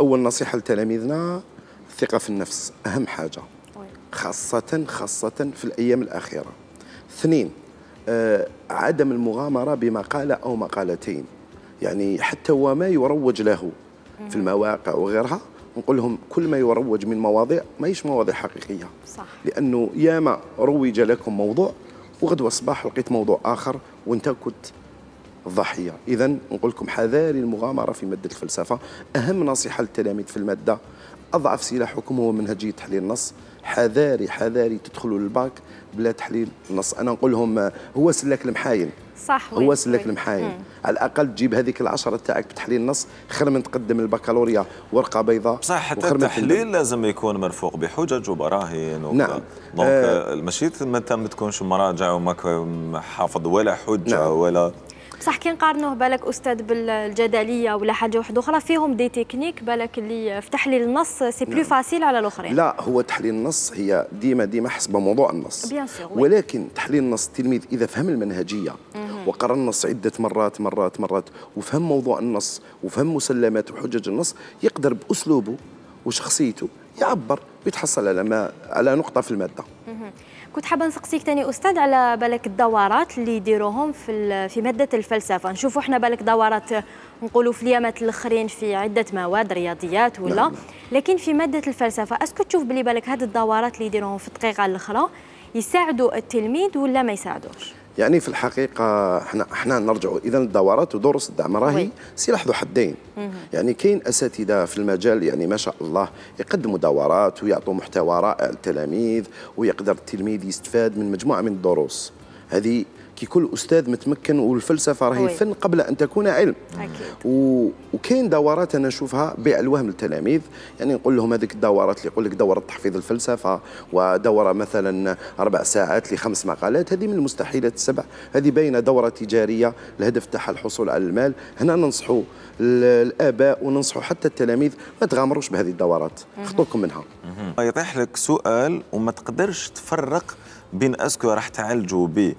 أول نصيحة لتلاميذنا الثقة في النفس، أهم حاجة خاصة في الأيام الأخيرة. اثنين، عدم المغامرة بمقالة أو مقالتين، يعني حتى وما يروج له في المواقع وغيرها. نقول لهم كل ما يروج من مواضيع ماهيش مواضيع حقيقية، صح. لأنه ياما روج لكم موضوع وغدوة صباح لقيت موضوع آخر وأنت كنت الضحية. إذا نقول لكم حذاري المغامرة في مادة الفلسفة. أهم نصيحة للتلاميذ في المادة، أضعف سلاحكم هو منهجية تحليل النص. حذاري تدخلوا للباك بلا تحليل النص. أنا نقول لهم هو سلك المحاين، صح، هو سلك المحاين. على الأقل تجيب هذيك العشرة تاعك بتحليل النص، خير من تقدم البكالوريا ورقة بيضاء. صح، حتى التحليل لازم يكون مرفوق بحجج وبراهين. نعم، دونك ماشي متى ما تكونش مراجع وما حافظ ولا حجة. نعم. ولا بصح كي نقارنوه بالك استاذ بالجدليه ولا حاجه واحده اخرى فيهم دي تكنيك بالك اللي في تحليل النص سي بلو فاسيل على الاخرين. لا، هو تحليل النص هي ديما حسب موضوع النص، ولكن تحليل النص التلميذ اذا فهم المنهجيه وقرأ النص عده مرات وفهم موضوع النص وفهم مسلمات وحجج النص، يقدر باسلوبه وشخصيته يعبر ويتحصل على نقطه في الماده. كنت حابه نسقسيك ثاني استاذ على بالك الدورات اللي يديروهم في ماده الفلسفه. نشوفوا احنا بالك دورات نقولوا في اليامات الاخرين في عده مواد رياضيات ولا لا. لكن في ماده الفلسفه اسكو تشوف بلي بالك هذه الدورات اللي يديروهم في الدقيقه الاخرى يساعدوا التلميذ ولا ما يساعدوش؟ يعني في الحقيقه احنا نرجعوا اذا الدورات ودروس الدعم راهي سلاح ذو حدين. يعني كاين اساتذه في المجال يعني ما شاء الله يقدموا دورات ويعطوا محتوى رائع للتلاميذ، ويقدر التلميذ يستفاد من مجموعه من الدروس هذه. كي كل استاذ متمكن، والفلسفه راهي فن قبل ان تكون علم. وكاين دورات انا نشوفها بيع الوهم للتلاميذ، يعني نقول لهم هذيك الدورات اللي يقول لك دوره تحفيظ الفلسفه ودوره مثلا 4 ساعات ل5 مقالات، هذه من المستحيلات السبع. هذه باينه دوره تجاريه الهدف تاعها الحصول على المال. هنا ننصحوا الاباء وننصحوا حتى التلاميذ ما تغامروش بهذه الدورات، خطوكم منها. يطيح لك سؤال وما تقدرش تفرق بين اسكو راح تعالجوا ب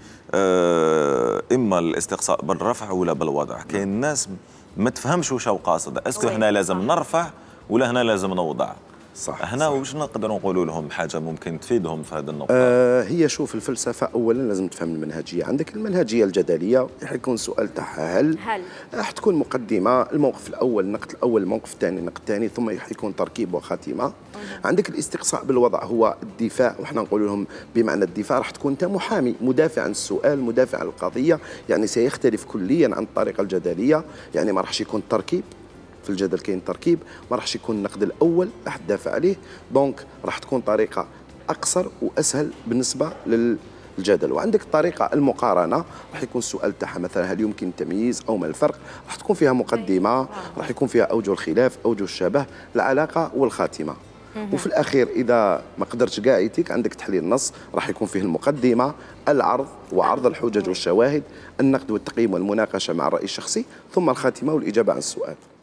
اما الاستقصاء بالرفع ولا بالوضع. كاين الناس ما تفهمش واش هو قاصد، اسكو هنا لازم نرفع ولا هنا لازم نوضع، صح. هنا واش نقدروا نقولوا لهم حاجه ممكن تفيدهم في هذه النقطه؟ هي شوف، الفلسفه اولا لازم تفهم المنهجيه. عندك المنهجيه الجدليه راح يكون سؤال تاعها هل راح تكون مقدمه، الموقف الاول، النقد الاول، الموقف الثاني، النقد الثاني، ثم راح يكون تركيب وخاتمه. عندك الاستقصاء بالوضع هو الدفاع، وحنا نقول لهم بمعنى الدفاع راح تكون انت محامي، مدافع عن السؤال، مدافع عن القضيه، يعني سيختلف كليا عن الطريقه الجدليه. يعني ما راحش يكون تركيب، في الجدل كاين تركيب، ما راحش يكون النقد الاول راح تدافع عليه، دونك راح تكون طريقه اقصر واسهل بالنسبه للجدل. وعندك الطريقه المقارنه، راح يكون السؤال تاعها مثلا هل يمكن التمييز او ما الفرق، راح تكون فيها مقدمه، راح يكون فيها اوجه الخلاف، اوجه الشبه، العلاقه والخاتمه. وفي الاخير اذا ما قدرتش كاع يتيك، عندك تحليل النص راح يكون فيه المقدمه، العرض وعرض الحجج والشواهد، النقد والتقييم والمناقشه مع الراي الشخصي، ثم الخاتمه والاجابه عن السؤال.